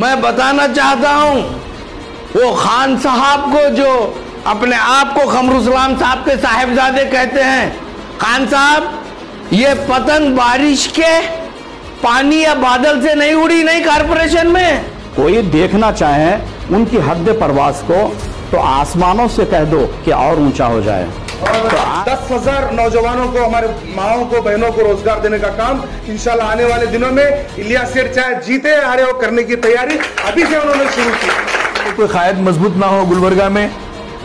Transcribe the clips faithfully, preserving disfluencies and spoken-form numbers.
मैं बताना चाहता हूं वो खान साहब को जो अपने आप को क़मरुल इस्लाम साहब के साहेबजादे कहते हैं, खान साहब ये पतन बारिश के पानी या बादल से नहीं उड़ी, नहीं कॉरपोरेशन में। कोई देखना चाहे उनकी हद परवास को तो आसमानों से कह दो कि और ऊंचा हो जाए। दस हजार नौजवानों को, हमारे माओं को, बहनों को रोजगार देने का काम इंशाल्लाह आने वाले दिनों में इलियास सेठ चाहे जीते हारे वो करने की तैयारी अभी से उन्होंने शुरू की। कोई कायद मजबूत ना हो गुलबर्गा में,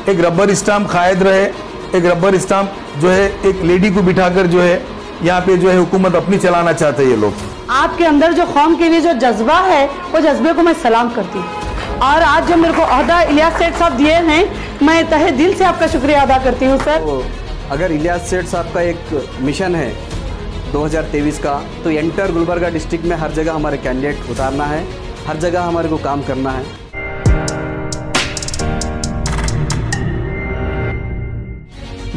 एक रबर स्टाम्प कायद रहे, एक रबर स्टाम्प जो है एक लेडी को बिठाकर जो है यहाँ पे जो है हुकूमत अपनी चलाना चाहते हैं ये लोग। आपके अंदर जो कौम के लिए जो जज्बा है वो जज्बे को मैं सलाम करती हूँ, और आज जो मेरे को अहदा इलियास सेठ साहब दिए हैं मैं तहे दिल से आपका शुक्रिया अदा करती हूँ सर। तो अगर इलियास सेठ साहब का एक मिशन है दो हज़ार तेईस का तो एंटर गुलबर्गा डिस्ट्रिक्ट में हर जगह हमारे कैंडिडेट उतारना है, हर जगह हमारे को काम करना है।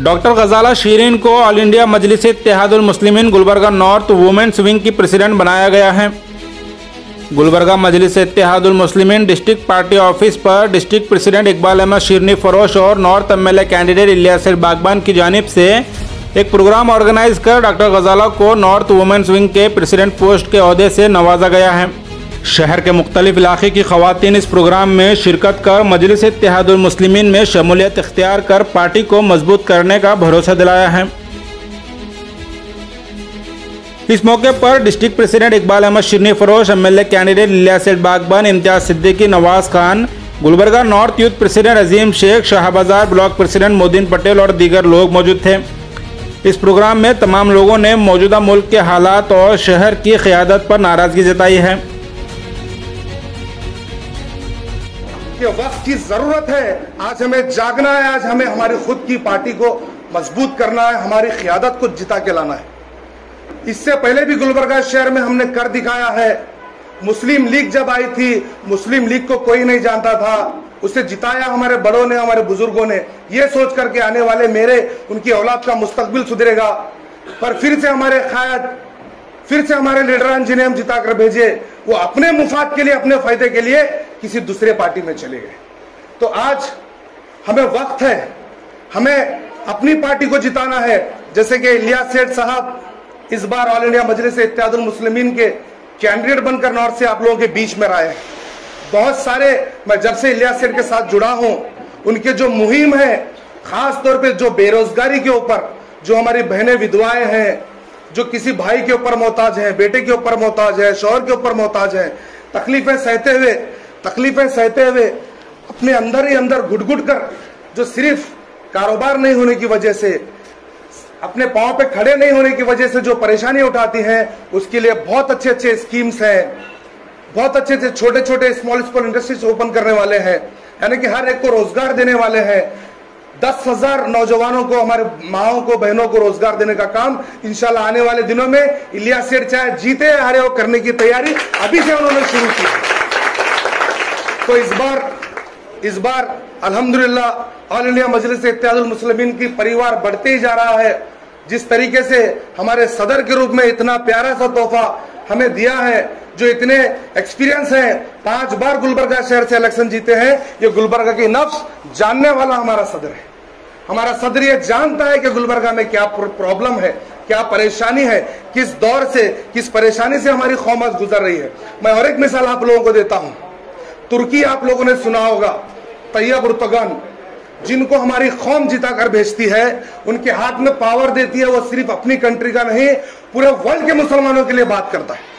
डॉक्टर गजाला शीरिन को All India Majlis Ittehadul Muslimeen Gulbarga north women's wing की प्रेसिडेंट बनाया गया है। Gulbarga Majlis Ittehadul Muslimeen district party office पर डिस्ट्रिक्ट प्रेसिडेंट इकबाल अहमद शिरनी फरोश और north M L A candidate Ilyas Bagban की जानिब से एक प्रोग्राम ऑर्गेनाइज कर डॉक्टर गजाला को नॉर्थ वुमेन्स विंग के प्रेसिडेंट पोस्ट के अहदे से नवाजा गया है। शहर के मुख्तलिफ इलाके की खवातीन इस प्रोग्राम में शिरकत कर मजलिस इत्तिहादुल मुस्लिमीन में शमूलियत इख्तियार कर पार्टी को मजबूत करने का भरोसा दिलाया है। इस मौके पर district president Iqbal Ahmed Shirni Farosh, M L A candidate Ilyas Seth Bagban, Imtiyaz Siddiqui, Nawaz Khan, Gulbarga north youth president Azeem Shaikh, Shahbazar block president Modin Patel और दीगर लोग मौजूद थे। इस प्रोग्राम में तमाम लोगों ने मौजूदा मुल्क के हालात और शहर की क़ियादत पर नाराज़गी जताई है। के वक्त की जरूरत है, आज हमें जागना है, आज हमें हमारी खुद की पार्टी को मजबूत करना है, हमारी क़ियादत को जिता के लाना है। इससे पहले भी गुलबर्गा शहर में हमने कर दिखाया है। मुस्लिम लीग जब आई थी, मुस्लिम लीग को कोई नहीं जानता था, उसे जिताया हमारे बड़ों ने, हमारे बुजुर्गों ने, ये सोच करके आने वाले मेरे उनकी औलाद का मुस्तकबिल सुधरेगा। पर फिर से हमारे कायद, फिर से हमारे लीडरान जिन्हें हम जिता कर भेजे, वो अपने मुफाद के लिए, अपने फायदे के लिए किसी दूसरे पार्टी में चले गए। तो आज हमें वक्त है, हमें अपनी पार्टी को जिताना है। जैसे कि इलियास सेठ साहब इस बार ऑल इंडिया मजलिस इत्तिहादुल मुस्लिमीन के कैंडिडेट बनकर नॉर्थ से आप लोगों के बीच में आए। बहुत सारे, मैं जब से इलियास सेठ के साथ जुड़ा हूँ, उनके जो मुहिम है, खास तौर पर जो बेरोजगारी के ऊपर, जो हमारी बहनें विधवाएं हैं, जो किसी भाई के ऊपर मोहताज है, बेटे के ऊपर मोहताज है, शौहर के ऊपर मोहताज है, तकलीफें सहते हुए तकलीफें सहते हुए अपने अंदर ही अंदर घुट-घुट कर, जो सिर्फ कारोबार नहीं होने की वजह से, अपने पांव पे खड़े नहीं होने की वजह से जो परेशानी उठाती हैं, उसके लिए बहुत अच्छे अच्छे स्कीम्स हैं, बहुत अच्छे अच्छे छोटे छोटे स्मॉल स्मॉल इंडस्ट्रीज ओपन करने वाले हैं, यानी कि हर एक को रोजगार देने वाले हैं। दस हजार नौजवानों को, हमारे माओं को, बहनों को रोजगार देने का काम इंशाल्लाह आने वाले दिनों में इलियास सेठ चाहे जीते हारे वो करने की तैयारी अभी से उन्होंने शुरू की। तो इस बार इस बार अल्हम्दुलिल्लाह ऑल इंडिया मजलिस इत्तिहादुल मुस्लिमीन की परिवार बढ़ते ही जा रहा है। जिस तरीके से हमारे सदर के रूप में इतना प्यारा सा तोहफा हमें दिया है, जो इतने एक्सपीरियंस हैं, पांच बार गुलबर्गा शहर से इलेक्शन जीते हैं, ये गुलबर्गा की नफ्स जानने वाला हमारा सदर है। हमारा सदर ये जानता है कि गुलबर्गा में क्या प्रॉब्लम है, क्या परेशानी है, किस दौर से, किस परेशानी से हमारी कौम आज गुजर रही है। मैं और एक मिसाल आप लोगों को देता हूँ। तुर्की आप लोगों ने सुना होगा, तैयप एर्दोआन, जिनको हमारी कौम जिता कर भेजती है, उनके हाथ में पावर देती है, वो सिर्फ अपनी कंट्री का नहीं पूरे वर्ल्ड के मुसलमानों के लिए बात करता है।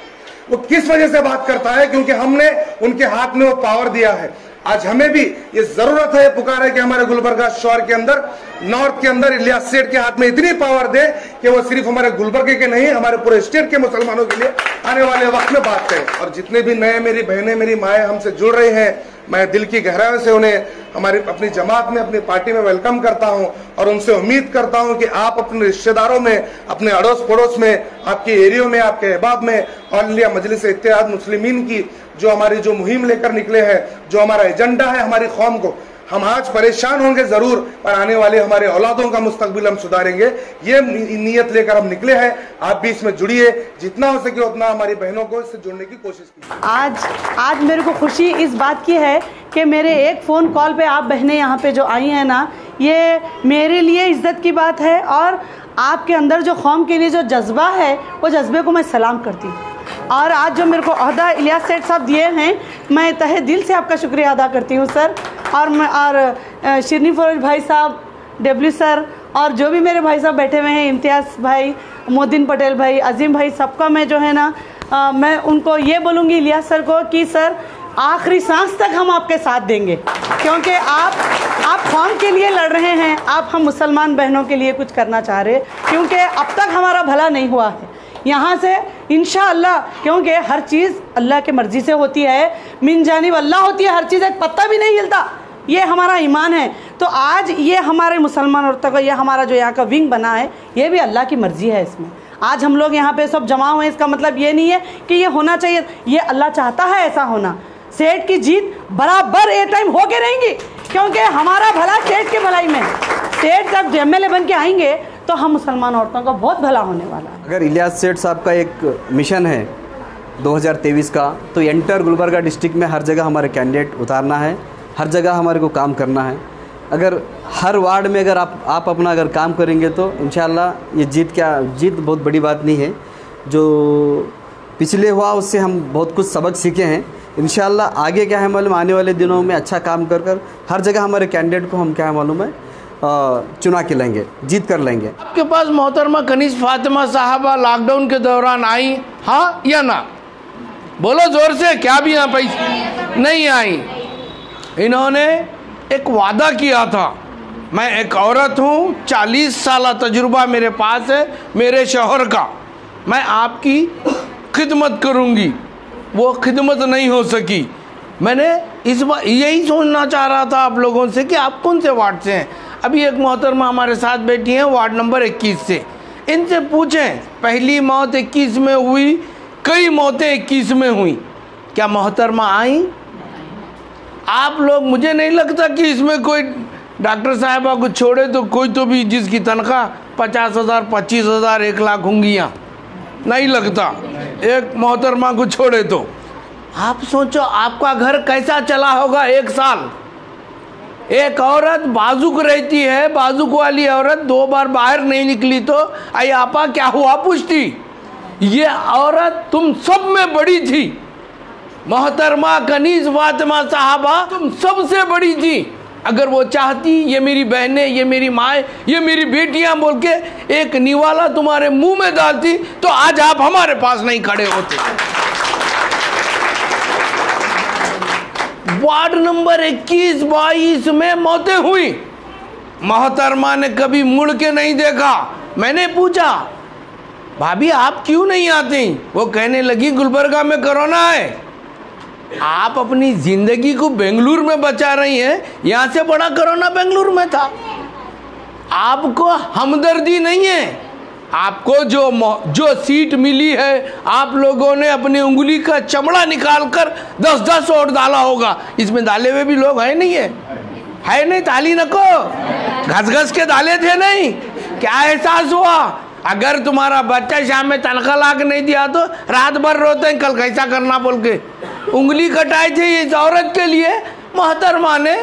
वो किस वजह से बात करता है? क्योंकि हमने उनके हाथ में वो पावर दिया है। आज हमें भी ये जरूरत है, पुकार है कि हमारे गुलबर्गा शहर के अंदर, नॉर्थ के अंदर इलियास सेठ के हाथ में इतनी पावर दे कि वो सिर्फ हमारे गुलबर्गे के नहीं, हमारे पूरे स्टेट के मुसलमानों के लिए आने वाले वक्त में बात करें। और जितने भी नए मेरी बहनें, मेरी माएँ हमसे जुड़ रही हैं, मैं दिल की गहराइयों से उन्हें हमारी अपनी जमात में, अपनी पार्टी में वेलकम करता हूँ और उनसे उम्मीद करता हूँ कि आप अपने रिश्तेदारों में, अपने अड़ोस पड़ोस में, आपके एरियो में, आपके अहबाब में ऑल इंडिया मजलिस इत्तिहाद मुस्लिमीन की जो हमारी जो मुहिम लेकर निकले हैं, जो हमारा एजेंडा है, हमारी कौम को, हम आज परेशान होंगे ज़रूर, पर आने वाले हमारे औलादों का मुस्तकबिल हम सुधारेंगे, ये नीयत लेकर हम निकले हैं। आप भी इसमें जुड़िए, जितना हो सके उतना हमारी बहनों को इससे जुड़ने की कोशिश कीजिए। आज आज मेरे को खुशी इस बात की है कि मेरे एक फ़ोन कॉल पे आप बहनें यहाँ पे जो आई हैं ना, ये मेरे लिए इज्जत की बात है। और आपके अंदर जो कौम के लिए जो जज्बा है, वो जज्बे को मैं सलाम करती हूँ। और आज जो मेरे को अहदा इलियास सेठ साहब दिए हैं, मैं तहे दिल से आपका शुक्रिया अदा करती हूँ सर। और मैं और शिरनी फरोज भाई साहब, डब्ल्यू सर, और जो भी मेरे भाई साहब बैठे हुए हैं, इम्तियाज़ भाई, मोदीन पटेल भाई, अजीम भाई, सबका मैं जो है ना आ, मैं उनको ये बोलूँगी इलियास सर को कि सर आखिरी सांस तक हम आपके साथ देंगे, क्योंकि आप आप कौम के लिए लड़ रहे हैं, आप हम मुसलमान बहनों के लिए कुछ करना चाह रहे हैं, क्योंकि अब तक हमारा भला नहीं हुआ है। यहाँ से इंशाअल्लाह, क्योंकि हर चीज़ अल्लाह के मर्ज़ी से होती है, मिन जानिब अल्लाह होती है हर चीज़, एक पत्ता भी नहीं हिलता, ये हमारा ईमान है। तो आज ये हमारे मुसलमान औरतों का, ये हमारा जो यहाँ का विंग बना है, ये भी अल्लाह की मर्ज़ी है। इसमें आज हम लोग यहाँ पे सब जमा हुए, इसका मतलब ये नहीं है कि ये होना चाहिए, ये अल्लाह चाहता है ऐसा होना। सेठ की जीत बराबर एक टाइम हो के रहेंगी, क्योंकि हमारा भला सेठ की भलाई में, सेठ जब एम एल ए बन के आएंगे तो हम मुसलमान औरतों का बहुत भला होने वाला है। अगर इलियास सेठ साहब का एक मिशन है दो हज़ार तेईस का, तो एंटर गुलबर्गा डिस्ट्रिक्ट में हर जगह हमारे कैंडिडेट उतारना है, हर जगह हमारे को काम करना है। अगर हर वार्ड में अगर आप आप अपना अगर काम करेंगे तो इंशाल्लाह ये जीत, क्या जीत बहुत बड़ी बात नहीं है, जो पिछले हुआ उससे हम बहुत कुछ सबक सीखे हैं। इंशाल्लाह आगे क्या है मालूम, आने वाले दिनों में अच्छा काम कर कर हर जगह हमारे कैंडिडेट को हम क्या है मालूम है चुना के लेंगे, जीत कर लेंगे। आपके पास मोहतरमा कनीज़ फातिमा साहबा लॉकडाउन के दौरान आई, हाँ या ना? बोलो ज़ोर से, क्या भी यहाँ पैसे नहीं आई। इन्होंने एक वादा किया था, मैं एक औरत हूँ, चालीस साल तजुर्बा मेरे पास है मेरे शोहर का, मैं आपकी खिदमत करूँगी, वो खिदमत नहीं हो सकी। मैंने इस बार यही सोचना चाह रहा था आप लोगों से कि आप कौन से वार्ड से हैं। अभी एक मोहतरमा हमारे साथ बैठी हैं वार्ड नंबर इक्कीस से, इनसे पूछें पहली मौत इक्कीस में हुई, कई मौतें इक्कीस में हुई, क्या मोहतरमा आई? आप लोग, मुझे नहीं लगता कि इसमें कोई डॉक्टर साहबा को छोड़े तो कोई तो भी जिसकी तनख्वाह पचास हज़ार, पच्चीस हज़ार, एक लाख होंगी, यहाँ नहीं लगता एक मोहतरमा को छोड़े तो। आप सोचो आपका घर कैसा चला होगा एक साल। एक औरत बाजुक रहती है, बाजुक वाली औरत दो बार बाहर नहीं निकली तो आई आपा क्या हुआ पूछती। ये औरत तुम सब में बड़ी थी, मोहतरमा कनीज़ फातिमा साहबा तुम सबसे बड़ी थी। अगर वो चाहती, ये मेरी बहनें, ये मेरी माएँ, ये मेरी बेटियां बोल के एक निवाला तुम्हारे मुंह में डालती तो आज आप हमारे पास नहीं खड़े होते। वार्ड नंबर इक्कीस बाईस में मौतें हुई, मोहतरमा ने कभी मुड़ के नहीं देखा। मैंने पूछा भाभी आप क्यों नहीं आती, वो कहने लगी गुलबर्गा में कोरोना है, आप अपनी जिंदगी को बेंगलुरु में बचा रही हैं, यहाँ से बड़ा कोरोना बेंगलुरु में था। आपको हमदर्दी नहीं है, आपको जो जो सीट मिली है आप लोगों ने अपनी उंगली का चमड़ा निकाल कर दस दस वोट डाला होगा। इसमें डाले हुए भी लोग है नहीं है, है नहीं, ताली नको, घस घस के डाले थे नहीं। क्या एहसास हुआ, अगर तुम्हारा बच्चा शाम में तनख्वाह लाके नहीं दिया तो रात भर रोते हैं कल कैसा करना बोल के। उंगली कटाई थी इस औरत के लिए, मोहतरमा ने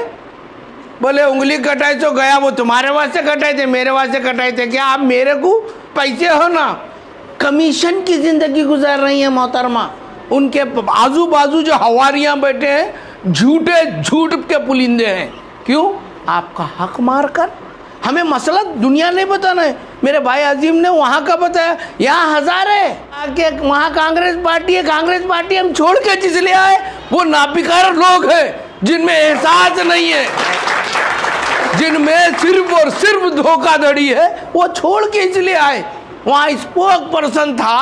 बोले उंगली कटाई तो गया, वो तुम्हारे वास्ते कटाए थे, मेरे वास्ते कटाए थे क्या? आप मेरे को पैसे हो ना, कमीशन की ज़िंदगी गुजार रही है मोहतरमा। उनके आजू बाजू जो हवारियाँ बैठे हैं झूठे झूठ के पुलिंदे हैं, क्यों? आपका हक मार कर। हमें मसला दुनिया नहीं बताना है, मेरे भाई अजीम ने वहाँ का बताया, यहाँ हज़ार है आके, वहाँ कांग्रेस पार्टी है, कांग्रेस पार्टी हम छोड़ के जिसलिए आए, वो नापिकार लोग हैं जिनमें एहसास नहीं है, जिनमें सिर्फ और सिर्फ धोखाधड़ी है, वो छोड़ के इसलिए आए। वहाँ स्पोक पर्सन था,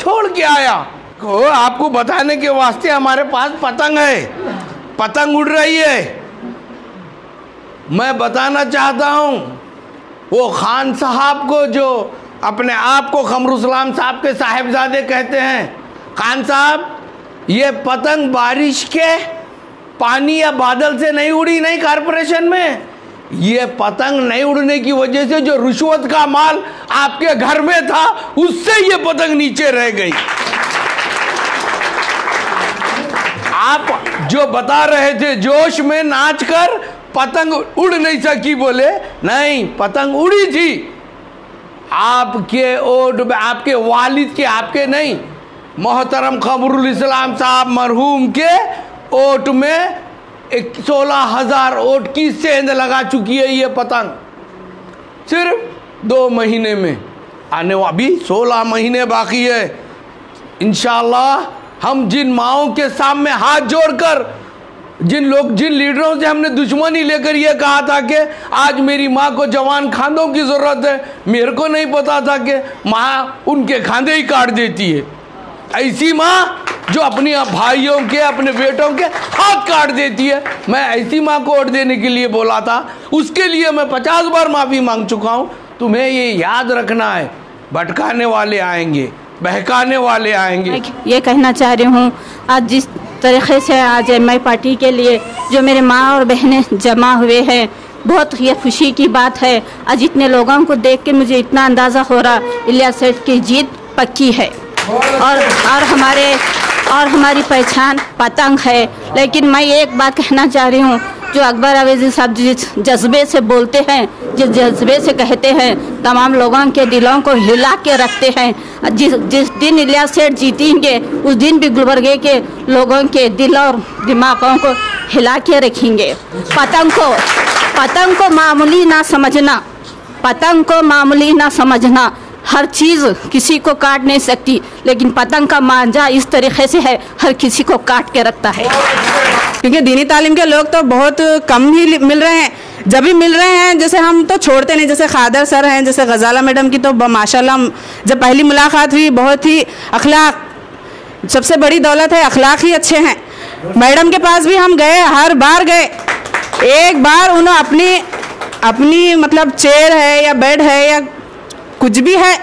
छोड़ के आया। को आपको बताने के वास्ते हमारे पास पतंग है, पतंग उड़ रही है। मैं बताना चाहता हूँ वो खान साहब को जो अपने आप को क़मरुल इस्लाम साहब के साहिबजादे कहते हैं, खान साहब ये पतंग बारिश के पानी या बादल से नहीं उड़ी, नहीं कॉरपोरेशन में ये पतंग नहीं उड़ने की वजह से जो रिश्वत का माल आपके घर में था उससे ये पतंग नीचे रह गई। आप जो बता रहे थे जोश में नाचकर पतंग उड़ नहीं सकी, बोले नहीं पतंग उड़ी थी आपके ओट में, आपके वालिद के, आपके नहीं मोहतरम क़मरुल इस्लाम साहब मरहूम के ओट में सोलह हजार ओट की सेंध लगा चुकी है ये पतंग, सिर्फ दो महीने में। आने अभी सोलह महीने बाकी है। इंशाल्लाह हम जिन माओं के सामने हाथ जोड़कर, जिन लोग, जिन लीडरों से हमने दुश्मनी लेकर यह कहा था कि आज मेरी माँ को जवान खांदों की ज़रूरत है, मेरे को नहीं पता था कि माँ उनके खांदे ही काट देती है। ऐसी माँ जो अपने भाइयों के, अपने बेटों के हाथ काट देती है, मैं ऐसी माँ को वोट देने के लिए बोला था, उसके लिए मैं पचास बार माफ़ी मांग चुका हूँ। तुम्हें ये याद रखना है, भटकाने वाले आएंगे, बहकाने वाले आएंगे। ये कहना चाह रही हूँ, आज जिस तरीके से आज एम आई पार्टी के लिए जो मेरे माँ और बहनें जमा हुए हैं, बहुत ये खुशी की बात है। आज इतने लोगों को देख के मुझे इतना अंदाज़ा हो रहा इलियास सेठ की जीत पक्की है, और और हमारे और हमारी पहचान पतंग है। लेकिन मैं एक बात कहना चाह रही हूँ, जो अकबर अवेजी साहब जिस जज्बे से बोलते हैं, जिस जज्बे से कहते हैं, तमाम लोगों के दिलों को हिला के रखते हैं। जिस जिस दिन इलियास सेठ जीतेंगे उस दिन भी गुलबर्गा के लोगों के दिल और दिमागों को हिला के रखेंगे। पतंग को पतंग को मामूली ना समझना, पतंग को मामूली ना समझना। हर चीज़ किसी को काट नहीं सकती, लेकिन पतंग का मांझा इस तरीके से है हर किसी को काट के रखता है। क्योंकि दीनी तालीम के लोग तो बहुत कम ही मिल रहे हैं, जब भी मिल रहे हैं जैसे हम तो छोड़ते नहीं। जैसे खादर सर हैं, जैसे गजाला मैडम की तो माशाल्लाह जब पहली मुलाकात हुई बहुत ही अखलाक, सबसे बड़ी दौलत है अखलाक ही अच्छे हैं। मैडम के पास भी हम गए, हर बार गए, एक बार उन्होंने अपनी अपनी मतलब चेयर है या बेड है या कुछ भी है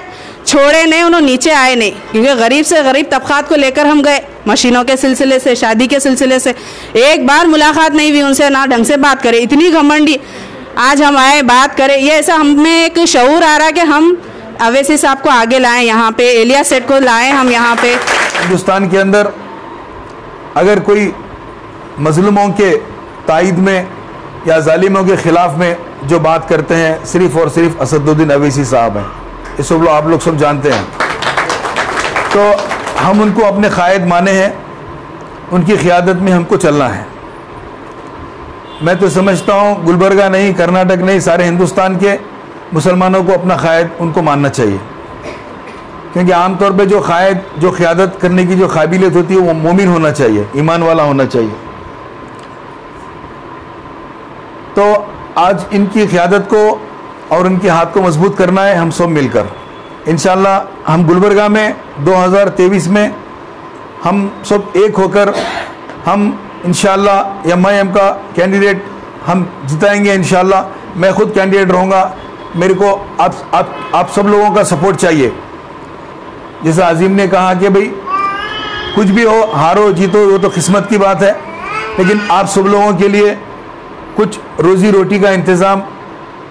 छोड़े नहीं, उन्होंने नीचे आए नहीं। क्योंकि गरीब से गरीब तबक़ात को लेकर हम गए, मशीनों के सिलसिले से, शादी के सिलसिले से, एक बार मुलाकात नहीं हुई उनसे, ना ढंग से बात करें। इतनी घमंडी, आज हम आए बात करें। ये ऐसा हमें एक शऊर आ रहा कि हम अवैसी साहब को आगे लाएं, यहाँ पे इलियास सेठ को लाएं हम यहाँ पे। हिंदुस्तान के अंदर अगर कोई मजलूमों के ताइद में या जालिमों के ख़िलाफ़ में जो बात करते हैं सिर्फ़ और सिर्फ असदुद्दीन ओवैसी साहब हैं, ये सब लोग आप लोग सब जानते हैं। तो हम उनको अपने कायद माने हैं, उनकी क़ियादत में हमको चलना है। मैं तो समझता हूँ गुलबर्गा नहीं, कर्नाटक नहीं, सारे हिंदुस्तान के मुसलमानों को अपना कायद, उनको मानना चाहिए। क्योंकि आमतौर पे जो कायद, जो क़ियादत करने की जो काबिलियत होती है वो मोमिन होना चाहिए, ईमान वाला होना चाहिए। तो आज इनकी क़ियादत को और उनके हाथ को मजबूत करना है हम सब मिलकर। इंशाल्लाह हम गुलबर्गा में दो हज़ार तेईस में हम सब एक होकर हम इंशाल्लाह एम आई एम का कैंडिडेट हम जिताएंगे। इंशाल्लाह मैं खुद कैंडिडेट रहूँगा। मेरे को आप आप आप सब लोगों का सपोर्ट चाहिए। जैसा अजीम ने कहा कि भाई कुछ भी हो, हारो जीतो वो तो किस्मत की बात है, लेकिन आप सब लोगों के लिए कुछ रोज़ी रोटी का इंतज़ाम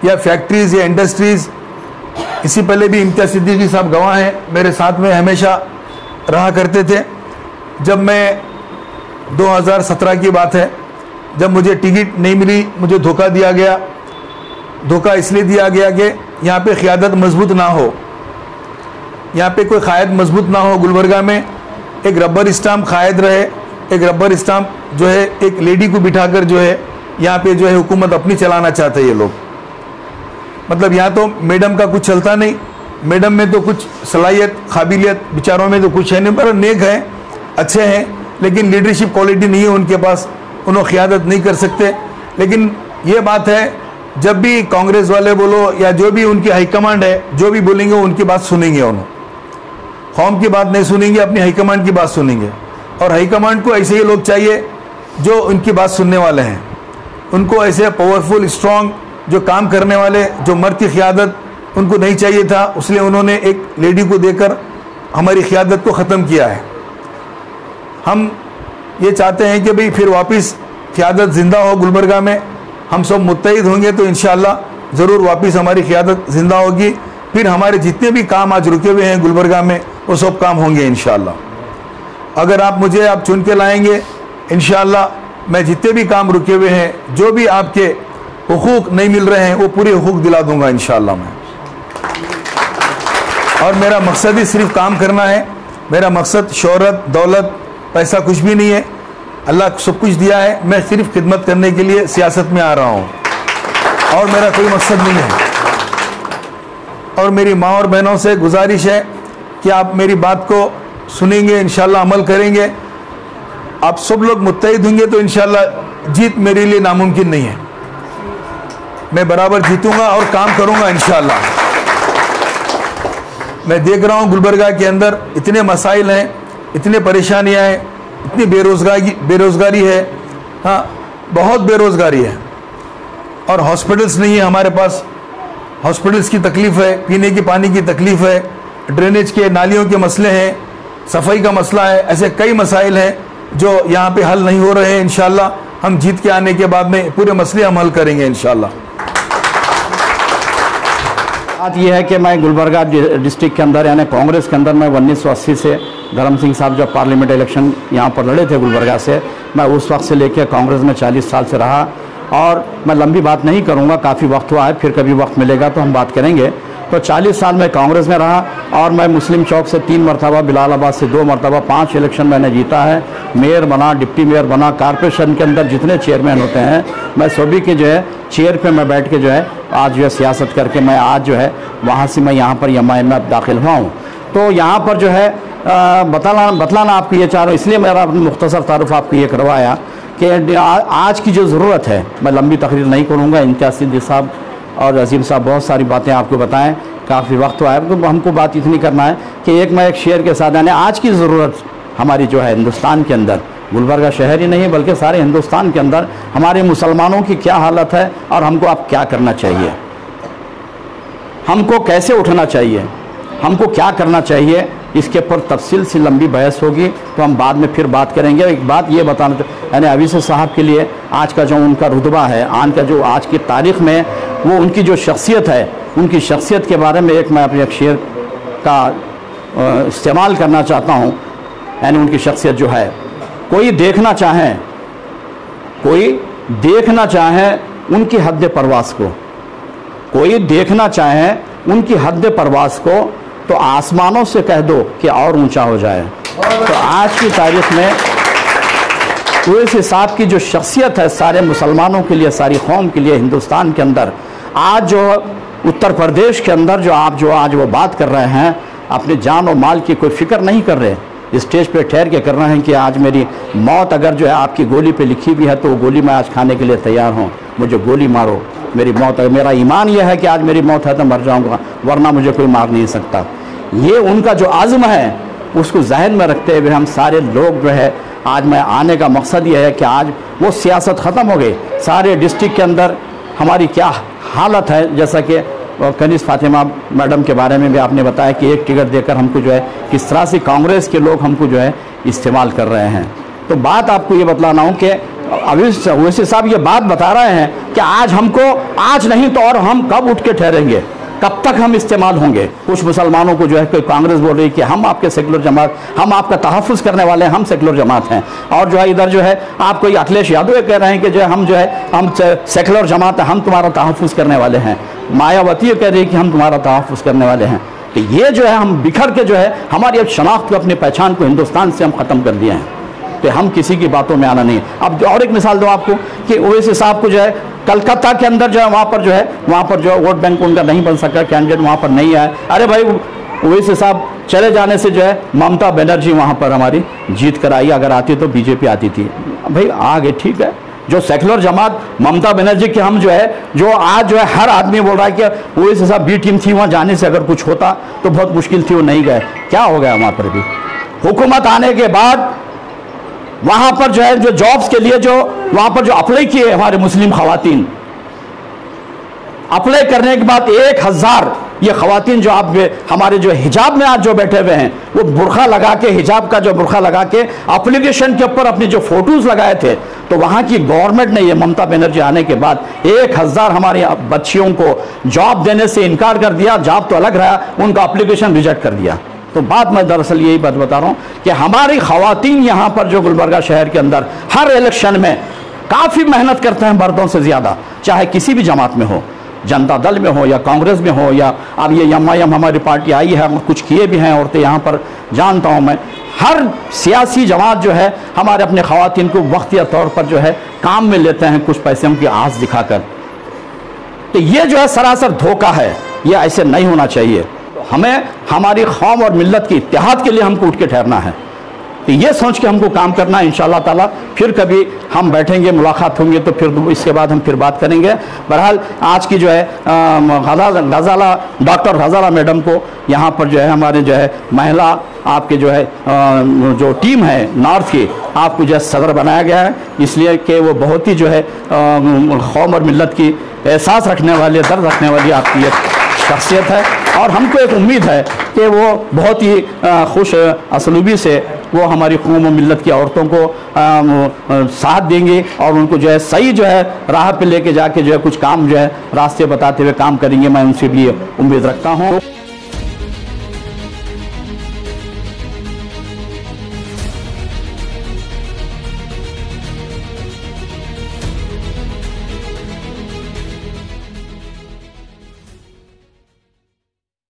या फैक्ट्रीज़ या इंडस्ट्रीज़। इसी पहले भी इम्तियाज सिद्दीकी साहब गवाह हैं, मेरे साथ में हमेशा रहा करते थे। जब मैं दो हज़ार सत्रह की बात है, जब मुझे टिकट नहीं मिली, मुझे धोखा दिया गया। धोखा इसलिए दिया गया कि यहाँ पे क़ियादत मजबूत ना हो, यहाँ पे कोई कायद मजबूत ना हो। गुलबर्गा में एक रबर स्टाम्प कायद रहे, एक रबर स्टाम्प जो है एक लेडी को बिठा कर जो है यहाँ पर जो है हुकूमत अपनी चलाना चाहते हैं ये लोग। मतलब यहाँ तो मैडम का कुछ चलता नहीं, मैडम में तो कुछ सलाहियत, काबिलियत विचारों में तो कुछ है नहीं, पर नेक हैं, अच्छे हैं, लेकिन लीडरशिप क्वालिटी नहीं है उनके पास, उन्होंने क़ियादत नहीं कर सकते। लेकिन ये बात है जब भी कांग्रेस वाले बोलो या जो भी उनकी हाईकमांड है, जो भी बोलेंगे उनकी बात सुनेंगे। उन्होंने कौम की बात नहीं सुनेंगे, अपनी हाईकमांड की बात सुनेंगे। और हाईकमांड को ऐसे ही लोग चाहिए जो उनकी बात सुनने वाले हैं, उनको ऐसे पावरफुल स्ट्रॉन्ग जो काम करने वाले, जो मर्द की क़ियादत उनको नहीं चाहिए था, इसलिए उन्होंने एक लेडी को देकर हमारी क़ियादत को ख़त्म किया है। हम ये चाहते हैं कि भाई फिर वापस क़ियादत ज़िंदा हो गुलबर्गा में, हम सब मुत्तहिद होंगे तो इंशाअल्लाह ज़रूर वापस हमारी क़ियादत ज़िंदा होगी। फिर हमारे जितने भी काम आज रुके हुए हैं गुलबर्गा में वो सब काम होंगे इंशाअल्लाह। अगर आप मुझे आप चुन के लाएँगे इंशाअल्लाह मैं जितने भी काम रुके हुए हैं, जो भी आपके हुकूक़ नहीं मिल रहे हैं वो पूरे हुकूक़ दिला दूँगा इंशाअल्लाह मैं। और मेरा मकसद ही सिर्फ काम करना है, मेरा मकसद शोहरत दौलत पैसा कुछ भी नहीं है, अल्लाह सब कुछ दिया है। मैं सिर्फ खिदमत करने के लिए सियासत में आ रहा हूँ और मेरा कोई मकसद नहीं है। और मेरी माँ और बहनों से गुजारिश है कि आप मेरी बात को सुनेंगे इंशाल्लाह, अमल करेंगे, आप सब लोग मुत्तहिद होंगे तो इंशाल्लाह जीत मेरे लिए नामुमकिन नहीं है। मैं बराबर जीतूँगा और काम करूँगा इंशाल्लाह। मैं देख रहा हूँ गुलबर्गा के अंदर इतने मसाइल हैं, इतने परेशानियाँ हैं, इतनी बेरोज़गारी बेरोज़गारी है, हाँ बहुत बेरोज़गारी है, और हॉस्पिटल्स नहीं है हमारे पास। हॉस्पिटल्स की तकलीफ़ है, पीने के पानी की तकलीफ़ है, ड्रेनेज के नालियों के मसले हैं, सफाई का मसला है, ऐसे कई मसाइल हैं जो यहाँ पे हल नहीं हो रहे हैं। इंशाल्लाह हम जीत के आने के बाद में पूरे मसले हम हल करेंगे इंशाल्लाह। बात यह है कि मैं गुलबर्गा डिस्ट्रिक्ट के अंदर यानी कांग्रेस के अंदर मैं उन्नीस सौ अस्सी से धर्म सिंह साहब जब पार्लियामेंट इलेक्शन यहाँ पर लड़े थे गुलबर्गा से, मैं उस वक्त से लेकर कांग्रेस में चालीस साल से रहा। और मैं लंबी बात नहीं करूँगा, काफ़ी वक्त हुआ है, फिर कभी वक्त मिलेगा तो हम बात करेंगे। तो चालीस साल मैं कांग्रेस में रहा और मैं मुस्लिम चौक से तीन मरतबा, बिलालआबाद से दो मरतबा, पाँच इलेक्शन मैंने जीता है। मेयर बना, डिप्टी मेयर बना, कारपोरेशन के अंदर जितने चेयरमैन होते हैं मैं सभी के जो है चेयर पे मैं बैठ के जो है आज जो है सियासत करके मैं आज जो है वहाँ से मैं यहाँ पर एम आई एम में दाखिल हुआ हूँ। तो यहाँ पर जो है बतलाना बतलाना आपके लिए चाह रहा हूँ, इसलिए मेरा मुख्तसर तारुफ आपको ये करवाया कि आज की जो ज़रूरत है। मैं लंबी तकरीर नहीं करूँगा, इम्तियाज सिद्दीकी साहब और अजीम साहब बहुत सारी बातें आपको बताएं, काफ़ी वक्त हुआ है। तो हमको बात इतनी करना है कि एक मैं एक शेयर के साथ, यानी आज की ज़रूरत हमारी जो है हिंदुस्तान के अंदर, गुलबर्गा शहर ही नहीं बल्कि सारे हिंदुस्तान के अंदर हमारे मुसलमानों की क्या हालत है और हमको अब क्या करना चाहिए, हमको कैसे उठना चाहिए, हमको क्या करना चाहिए, इसके पर तफसील से लंबी बहस होगी तो हम बाद में फिर बात करेंगे। एक बात ये बताना, यानी अभी से साहब के लिए आज का जो उनका रुतबा है, आज का जो आज की तारीख़ में वो उनकी जो शख्सियत है, उनकी शख्सियत के बारे में एक मैं अपने एक शेर का इस्तेमाल करना चाहता हूँ। यानी उनकी शख्सियत जो है, कोई देखना चाहें कोई देखना चाहें उनकी हद परवास को, कोई देखना चाहें उनकी हद परवास को, तो आसमानों से कह दो कि और ऊंचा हो जाए। तो आज की तारीख में तो इस हिसाब की जो शख्सियत है सारे मुसलमानों के लिए, सारी कौम के लिए, हिंदुस्तान के अंदर आज जो उत्तर प्रदेश के अंदर जो आप जो आज वो बात कर रहे हैं, अपने जान और माल की कोई फिक्र नहीं कर रहे, स्टेज पे ठहर के कर रहे हैं कि आज मेरी मौत अगर जो है आपकी गोली पे लिखी भी है तो वो गोली मैं आज खाने के लिए तैयार हूँ, मुझे गोली मारो, मेरी मौत है, मेरा ईमान यह है कि आज मेरी मौत है तो मर जाऊँगा वरना मुझे कोई मार नहीं सकता। ये उनका जो आज़म है उसको जहन में रखते हुए हम सारे लोग जो है आज मैं आने का मकसद यह है कि आज वो सियासत ख़त्म हो गई। सारे डिस्ट्रिक्ट के अंदर हमारी क्या हालत है, जैसा कि कनीज़ फातिमा मैडम के बारे में भी आपने बताया कि एक टिकट देकर हमको जो है किस तरह से कांग्रेस के लोग हमको जो है इस्तेमाल कर रहे हैं। तो बात आपको ये बतलाना हूँ कि अभी ओवैसी साहब ये बात बता रहे हैं कि आज हमको, आज नहीं तो और हम कब उठ के ठहरेंगे, कब तक हम इस्तेमाल होंगे। कुछ मुसलमानों को जो है कोई कांग्रेस बोल रही है कि हम आपके सेकुलर जमात, हम आपका तहफ़ुज़ करने वाले हैं, हम सेकुलर जमात हैं। और जो है इधर जो है आप कोई अखिलेश यादव कह रहे हैं कि जो है हम जो है हम सेकुलर जमात हैं, हम तुम्हारा तहफ़ुज़ करने वाले हैं। मायावती कह रही है कि हम तुम्हारा तहफ़ुज़ करने वाले हैं। तो ये जो है हम बिखर के जो है हमारी अब शनाख्त को, अपनी पहचान को हिंदुस्तान से हम ख़त्म कर दिए हैं। तो हम किसी की बातों में आना नहीं है। अब और एक मिसाल दो आपको कि ओवैसी साहब को जो है कलकत्ता के अंदर जो है वहाँ पर जो है वहाँ पर जो है वोट बैंक उनका नहीं बन सका, कैंडिडेट वहाँ पर नहीं आया। अरे भाई ओवैसी साहब चले जाने से जो है ममता बनर्जी वहाँ पर हमारी जीत कराई, अगर आती तो बीजेपी आती थी। भाई आ गए, ठीक है, जो सेकुलर जमात ममता बनर्जी के हम जो है, जो आज जो है हर आदमी बोल रहा है कि ओवैसी साहब बी टीम थी, वहाँ जाने से अगर कुछ होता तो बहुत मुश्किल थी, वो नहीं गए। क्या हो गया वहाँ पर भी? हुकूमत आने के बाद वहाँ पर जो है जो जॉब्स के लिए जो वहाँ पर जो अप्लाई किए हमारे मुस्लिम खवातीन, अप्लाई करने के बाद एक हज़ार ये ख़वातीन जो आप हमारे जो हिजाब में आज जो बैठे हुए हैं वो बुरखा लगा के, हिजाब का जो बुरखा लगा के एप्लीकेशन के ऊपर अपने जो फ़ोटोज़ लगाए थे, तो वहाँ की गवर्नमेंट ने ये ममता बनर्जी आने के बाद एक हज़ार हमारी बच्चियों को जॉब देने से इनकार कर दिया। जॉब तो अलग रहा, उनका एप्लीकेशन रिजेक्ट कर दिया। तो बात मैं दरअसल यही बात बता रहा हूँ कि हमारी ख़वातीन यहाँ पर जो गुलबर्गा शहर के अंदर हर इलेक्शन में काफ़ी मेहनत करते हैं मर्दों से ज़्यादा, चाहे किसी भी जमात में हो, जनता दल में हो या कांग्रेस में हो, या अब ये यमायम हमारी पार्टी आई है, कुछ किए भी हैं औरतें यहाँ पर, जानता हूँ मैं। हर सियासी जमात जो है हमारे अपने ख़वातीन को वक्त या तौर पर जो है काम में लेते हैं, कुछ पैसे की आस दिखाकर। तो ये जो है सरासर धोखा है, ये ऐसे नहीं होना चाहिए। हमें हमारी कौम और मिल्लत की इत्तेहाद के लिए हमको उठ के ठहरना है। तो ये सोच के हमको काम करना है। इंशाअल्लाह ताला फिर कभी हम बैठेंगे, मुलाकात होंगे, तो फिर इसके बाद हम फिर बात करेंगे। बहरहाल आज की जो है गजाला डॉक्टर गजाला मैडम को यहाँ पर जो है हमारे जो है महिला आपके जो है आ, जो टीम है नॉर्थ की, आपको जो है सदर बनाया गया है, इसलिए कि वो बहुत ही जो है कौम और मिल्लत की एहसास रखने वाली, दर्द रखने वाली आपकी ये शख्सियत है। और हमको एक उम्मीद है कि वो बहुत ही खुश असलूबी से वो हमारी कौम और मिल्लत की औरतों को साथ देंगे और उनको जो है सही जो है राह पे लेके जाके जो है कुछ काम जो है रास्ते बताते हुए काम करेंगे। मैं उनसे भी उम्मीद रखता हूँ।